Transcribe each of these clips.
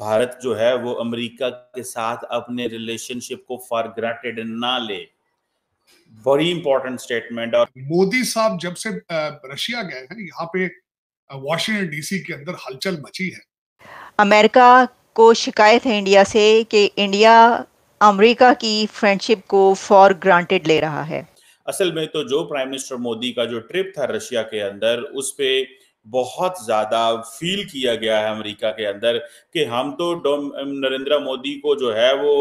भारत जो है वो अमेरिका के साथ अपने रिलेशनशिप को फॉर ग्रांटेड ना ले। बड़ी इंपॉर्टेंट स्टेटमेंट। और मोदी साहब जब से रशिया गए हैं, यहाँ पे वाशिंगटन डीसी के अंदर हलचल मची है। अमेरिका को शिकायत है इंडिया से कि इंडिया अमेरिका की फ्रेंडशिप को फॉर ग्रांटेड ले रहा है। असल में तो जो प्राइम मिनिस्टर मोदी का जो ट्रिप था रशिया के अंदर, उस पे बहुत ज्यादा फील किया गया है अमेरिका के अंदर कि हम तो नरेंद्र मोदी को जो है वो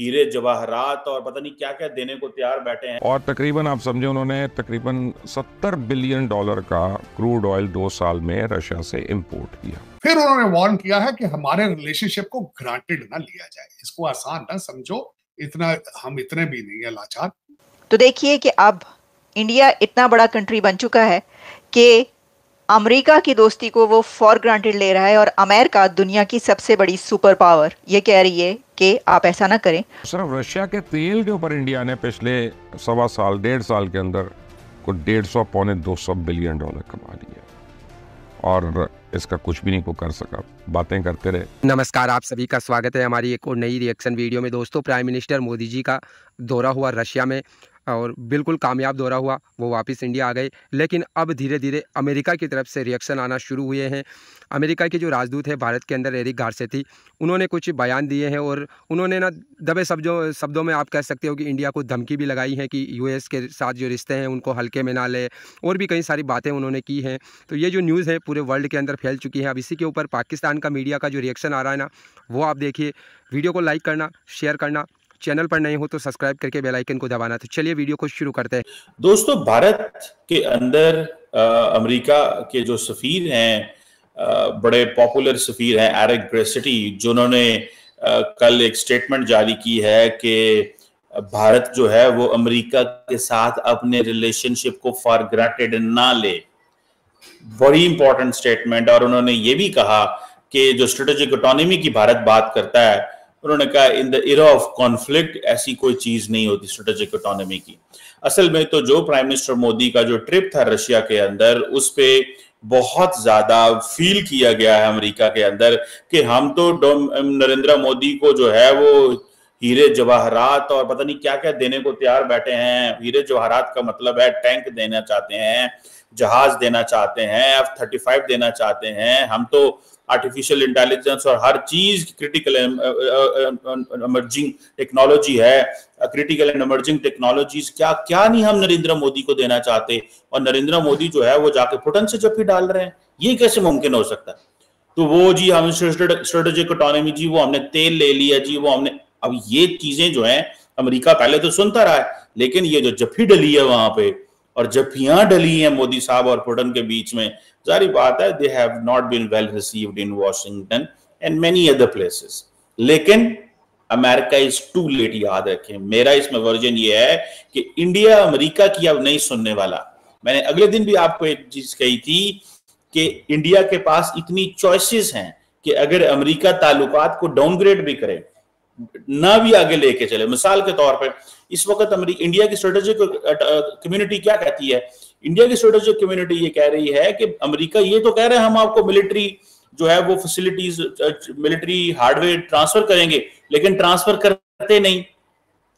हीरे जवाहरात और पता नहीं क्या क्या देने को तैयार बैठे हैं। और तकरीबन आप समझे उन्होंने तकरीबन 70 बिलियन डॉलर का क्रूड ऑयल 2 साल में रशिया से इम्पोर्ट किया। फिर उन्होंने वार्न किया है कि हमारे रिलेशनशिप को ग्रांटेड ना लिया जाए, इसको आसान ना समझो, इतना हम इतने भी नहीं है लाचार। तो देखिए कि अब इंडिया इतना बड़ा कंट्री बन चुका है कि अमेरिका की दोस्ती को वो फॉर ग्रांटेड ले रहा है, और अमेरिका दुनिया की सबसे बड़ी सुपर पावर ये कह रही है कि आप ऐसा ना करें। सिर्फ रशिया के तेल के ऊपर इंडिया ने पिछले 1.25 साल 1.5 साल के अंदर को 150 पौने 200 बिलियन डॉलर कमा लिया, और इसका कुछ भी नहीं को कर सका। बातें करते रहे। नमस्कार, आप सभी का स्वागत है हमारी एक और नई रिएक्शन वीडियो में। दोस्तों, प्राइम मिनिस्टर मोदी जी का दौरा हुआ रशिया में और बिल्कुल कामयाब दौरा हुआ, वो वापस इंडिया आ गए। लेकिन अब धीरे धीरे अमेरिका की तरफ से रिएक्शन आना शुरू हुए हैं। अमेरिका के जो राजदूत है भारत के अंदर एरिक गारसेटी, उन्होंने कुछ बयान दिए हैं और उन्होंने ना दबे शब्दों में आप कह सकते हो कि इंडिया को धमकी भी लगाई है कि यूएस के साथ जो रिश्ते हैं उनको हल्के में ना ले, और भी कई सारी बातें उन्होंने की हैं। तो ये जो न्यूज़ है पूरे वर्ल्ड के अंदर फैल चुकी है। अब इसी के ऊपर पाकिस्तान का मीडिया का जो रिएक्शन आ रहा है ना, वो आप देखिए। वीडियो को लाइक करना, शेयर करना, चैनल पर नए हो तो सब्सक्राइब करके बेल आइकन को दबाना। तो चलिए वीडियो को शुरू करते हैं। दोस्तों, भारत के अंदर अमेरिका के जो सफीर हैं, बड़े पॉपुलर सफीर हैं एरिक गारसेटी, जिन्होंने कल एक स्टेटमेंट जारी की है कि भारत जो है वो अमेरिका के साथ अपने रिलेशनशिप को फॉर ग्रांटेड ना ले। बड़ी इंपॉर्टेंट स्टेटमेंट। और उन्होंने ये भी कहा कि जो स्ट्रेटेजिक ऑटोनॉमी की भारत बात करता है, उन्होंने कहा in the era of conflict ऐसी कोई चीज नहीं होती स्ट्रेटेजिक ऑटोनॉमी की। असल में तो जो प्राइम मिनिस्टर मोदी का जो ट्रिप था रशिया के अंदर, उस पे बहुत ज्यादा फील किया गया है अमेरिका के अंदर कि हम तो नरेंद्र मोदी को जो है वो हीरे जवाहरात और पता नहीं क्या क्या देने को तैयार बैठे हैं। हीरे जवाहरात का मतलब है टैंक देना चाहते हैं, जहाज देना चाहते हैं, F-35 देना चाहते हैं। हम तो आर्टिफिशियल इंटेलिजेंस और हर चीज क्रिटिकल इमर्जिंग टेक्नोलॉजी है, क्रिटिकल एंड इमर्जिंग टेक्नोलॉजीज क्या क्या नहीं हम नरेंद्र मोदी को देना चाहते, और नरेंद्र मोदी जो है वो जाके पुटन से जब भी डाल रहे हैं। ये कैसे मुमकिन हो सकता है? तो वो जी हम स्ट्रेटेजिक ऑटोनॉमी जी, वो हमने तेल ले लिया जी, वो हमने। अब ये चीजें जो है अमेरिका पहले तो सुनता रहा है, लेकिन ये जो जफ्फी डली है वहां पे, और जफ्फियां डली हैं मोदी साहब और पुटन के बीच में, जारी बात है they have not been well received in Washington and many other places. लेकिन अमेरिका इज टू लेट, याद रखें। मेरा इसमें वर्जन ये है कि इंडिया अमेरिका की अब नहीं सुनने वाला। मैंने अगले दिन भी आपको एक चीज कही थी कि इंडिया के पास इतनी चॉइसेस हैं कि अगर अमेरिका ताल्लुकात को डाउनग्रेड भी करे, ना भी आगे लेके चले। मिसाल के तौर पर इस वक्त इंडिया की स्ट्रेटेजिक कम्युनिटी क्या कहती है? इंडिया की स्ट्रेटेजिक कम्युनिटी ये कह रही है कि अमेरिका ये तो कह रहे हैं हम आपको मिलिट्री जो है वो फैसिलिटीज, मिलिट्री हार्डवेयर ट्रांसफर करेंगे, लेकिन ट्रांसफर करते नहीं।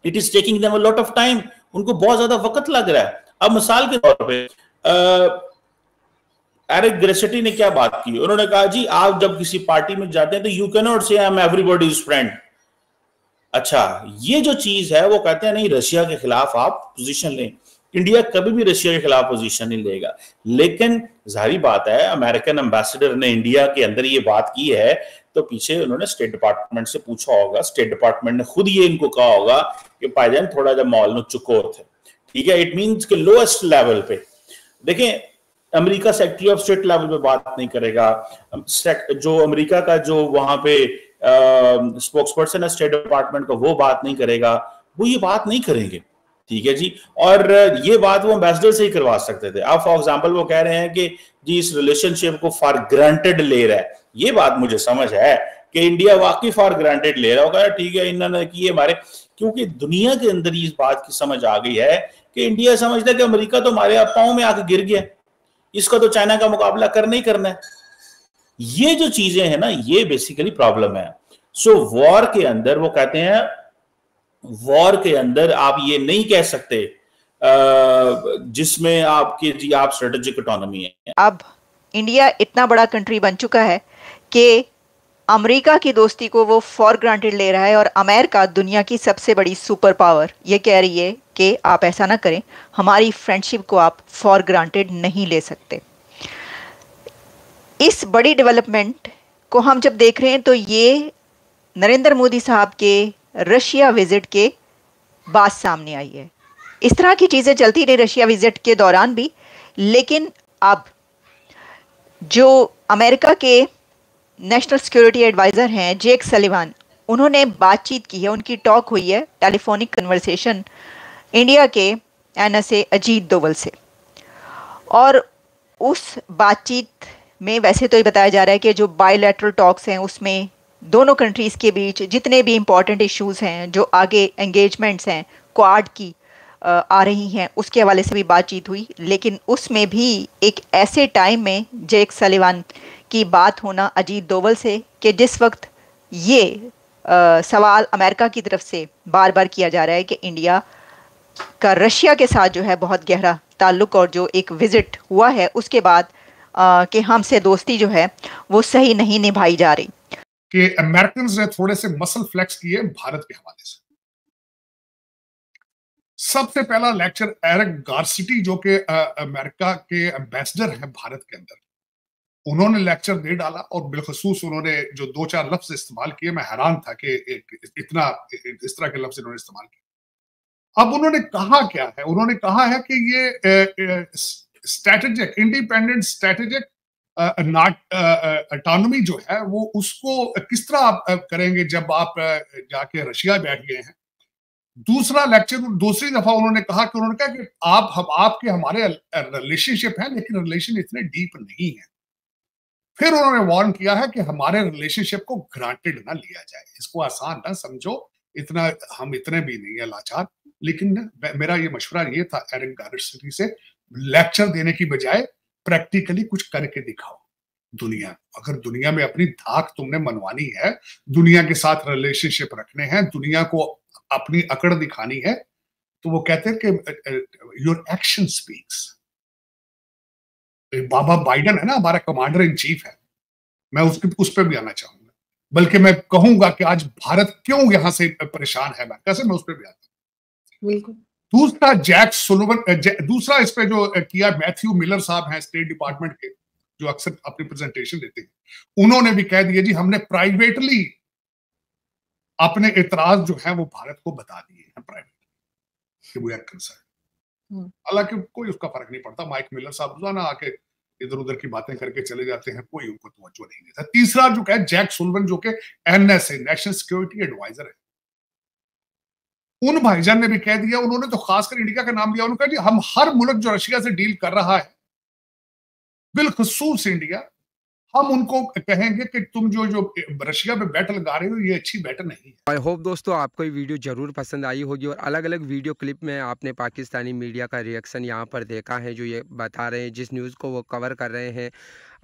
It is taking them a lot of time, उनको बहुत ज्यादा वक्त लग रहा है। अब मिसाल के तौर पर एरिक गारसेटी ने क्या बात की? उन्होंने कहा जी आप जब किसी पार्टी में जाते हैं तो you can not say I am everybody is friend. अच्छा, ये जो चीज है वो कहते हैं नहीं रशिया के खिलाफ आप पोजीशन लें। इंडिया कभी भी रशिया के खिलाफ पोजीशन नहीं लेगा, लेकिन जाहिर बात है अमेरिकन एम्बेसडर ने इंडिया के अंदर ये बात की है तो पीछे उन्होंने स्टेट डिपार्टमेंट से पूछा होगा, स्टेट डिपार्टमेंट ने खुद ये इनको कहा होगा कि भाईजान थोड़ा जा माहौल चुको थे, ठीक है। इट मींस के लोएस्ट लेवल पे देखें, America secretary of state level पे बात नहीं करेगा। जो अमेरिका का जो वहां पे स्पोक्स पर्सन है स्टेट डिपार्टमेंट का, वो बात नहीं करेगा, वो ये बात नहीं करेंगे, ठीक है जी। और ये बात वो एम्बेसडर से ही करवा सकते थे। अब फॉर एग्जांपल वो कह रहे हैं कि जी इस रिलेशनशिप को फॉर ग्रांटेड ले रहा है। ये बात मुझे समझ है कि इंडिया वाकई फॉर ग्रांटेड ले रहा होगा, ठीक है, इन्होंने किए हमारे, क्योंकि दुनिया के अंदर इस बात की समझ आ गई है कि इंडिया समझता है कि अमेरिका तो हमारे पाँव में आके गिर गया, इसका तो चाइना का मुकाबला करना ही करना है। ये जो चीजें हैं ना, ये बेसिकली प्रॉब्लम है। सो वॉर के अंदर वो कहते हैं, वॉर के अंदर आप ये नहीं कह सकते जिसमें आपके जी आप स्ट्रेटेजिक इकोनॉमी है। अब इंडिया इतना बड़ा कंट्री बन चुका है कि अमेरिका की दोस्ती को वो फॉर ग्रांटेड ले रहा है, और अमेरिका दुनिया की सबसे बड़ी सुपर पावर ये कह रही है कि आप ऐसा ना करें, हमारी फ्रेंडशिप को आप फॉर ग्रांटेड नहीं ले सकते। इस बड़ी डेवलपमेंट को हम जब देख रहे हैं तो ये नरेंद्र मोदी साहब के रशिया विजिट के बाद सामने आई है। इस तरह की चीज़ें चलती रही रशिया विजिट के दौरान भी, लेकिन अब जो अमेरिका के नेशनल सिक्योरिटी एडवाइज़र हैं जेक सुलिवान, उन्होंने बातचीत की है, उनकी टॉक हुई है, टेलीफोनिक कन्वर्सेशन इंडिया के NSA अजीत दोवल से। और उस बातचीत में वैसे तो ये बताया जा रहा है कि जो बायलैटरल टॉक्स हैं उसमें दोनों कंट्रीज़ के बीच जितने भी इम्पॉर्टेंट इश्यूज़ हैं, जो आगे एंगेजमेंट्स हैं क्वाड की आ रही हैं, उसके हवाले से भी बातचीत हुई। लेकिन उसमें भी एक ऐसे टाइम में जेक सुलिवान की बात होना अजीत दोवल से कि जिस वक्त ये सवाल अमेरिका की तरफ से बार बार किया जा रहा है कि इंडिया का रशिया के साथ जो है बहुत गहरा ताल्लुक़ और जो एक विज़िट हुआ है उसके बाद कि हमसे दोस्ती जो है वो सही नहीं निभाई जा रही, कि अमेरिकन ने थोड़े से मसल फ्लेक्स किए भारत के हवाले से। सबसे पहला लेक्चर एरिक गारसेटी जो कि अमेरिका के एम्बेसडर हैं भारत के अंदर, उन्होंने लेक्चर दे डाला और बिलखसूस उन्होंने जो 2-4 लफ्ज इस्तेमाल किए, मैं हैरान था कि इतना इस तरह के लफ्ज इन्होंने इस्तेमाल किए। अब उन्होंने कहा क्या है? उन्होंने कहा है कि ये स्ट्रेटेजिक इंडिपेंडेंट स्ट्रेटेजिक ऑटोनॉमी जो है वो उसको किस तरह आप करेंगे जब आप जाके रशिया बैठ गए हैं। दूसरा लेक्चर, दूसरी दफा उन्होंने कहा कि आप हम आपके हमारे रिलेशनशिप है लेकिन रिलेशन इतने डीप नहीं है। फिर उन्होंने वार्न किया है कि हमारे रिलेशनशिप को ग्रांटेड ना लिया जाए, इसको आसान ना समझो, इतना हम इतने भी नहीं है लाचार। लेकिन मेरा ये मशवरा ये था एरिक गारसेटी से, लेक्चर देने की बजाय प्रैक्टिकली कुछ करके दिखाओ। दुनिया, अगर दुनिया में अपनी धाक तुमने मनवानी है, दुनिया के साथ रिलेशनशिप रखने हैं, दुनिया को अपनी अकड़ दिखानी है, तो वो कहते हैं कि योर एक्शन स्पीक्स। बाबा बाइडन है ना, हमारा कमांडर इन चीफ है, मैं उस पर भी आना चाहूंगा, बल्कि मैं कहूंगा कि आज भारत क्यों यहां से परेशान है अमेरिका से, मैं उस पर भी आता हूँ। दूसरा जैक सुलिवान, दूसरा इस पे जो किया मैथ्यू मिलर साहब हैं स्टेट डिपार्टमेंट के, जो अक्सर अपनी प्रेजेंटेशन देते हैं, उन्होंने भी कह दिया जी हमने प्राइवेटली अपने एतराज जो है वो भारत को बता दिए हैं प्राइवेटली, वी आर कंसर्न। हालांकि कोई उसका फर्क नहीं पड़ता, माइक मिलर साहब जो ना आके इधर उधर की बातें करके चले जाते हैं, कोई उनको तवज्जो नहीं देता। तीसरा जो कहा जैक सुलिवान जो के NSA नेशनल सिक्योरिटी एडवाइजर है, उन भाईजान ने भी कह दिया, उन्होंने तो खासकर इंडिया का नाम लिया, उन्होंने कहा हम हर मुल्क जो रशिया से डील कर रहा है, बिलखसूस इंडिया, हम उनको कहेंगे कि तुम जो रशिया पे बैट लगा रहे हो ये अच्छी बैट नहीं है। आई होप दोस्तों आपको ये वीडियो जरूर पसंद आई होगी, और अलग अलग वीडियो क्लिप में आपने पाकिस्तानी मीडिया का रिएक्शन यहाँ पर देखा है, जो ये बता रहे हैं जिस न्यूज़ को वो कवर कर रहे हैं।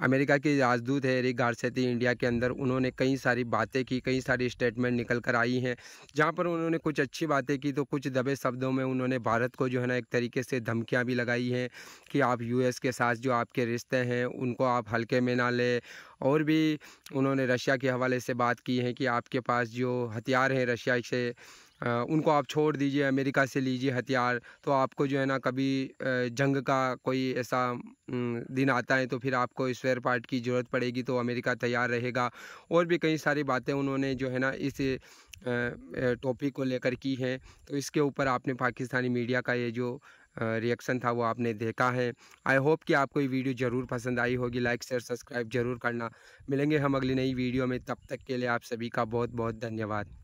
अमेरिका के राजदूत है एरिक गारसेटी इंडिया के अंदर, उन्होंने कई सारी बातें की, कई सारी स्टेटमेंट निकल कर आई हैं, जहाँ पर उन्होंने कुछ अच्छी बातें की तो कुछ दबे शब्दों में उन्होंने भारत को जो है ना एक तरीके से धमकियाँ भी लगाई हैं कि आप US के साथ जो आपके रिश्ते हैं उनको आप हल्के में ना लें। और भी उन्होंने रशिया के हवाले से बात की है कि आपके पास जो हथियार हैं रशिया से उनको आप छोड़ दीजिए, अमेरिका से लीजिए हथियार, तो आपको जो है ना कभी जंग का कोई ऐसा दिन आता है तो फिर आपको स्पेयर पार्ट की ज़रूरत पड़ेगी तो अमेरिका तैयार रहेगा। और भी कई सारी बातें उन्होंने जो है ना इस टॉपिक को लेकर की हैं। तो इसके ऊपर आपने पाकिस्तानी मीडिया का ये जो रिएक्शन था वो आपने देखा है। आई होप कि आपको ये वीडियो ज़रूर पसंद आई होगी, लाइक शेयर सब्सक्राइब ज़रूर करना। मिलेंगे हम अगली नई वीडियो में, तब तक के लिए आप सभी का बहुत बहुत धन्यवाद।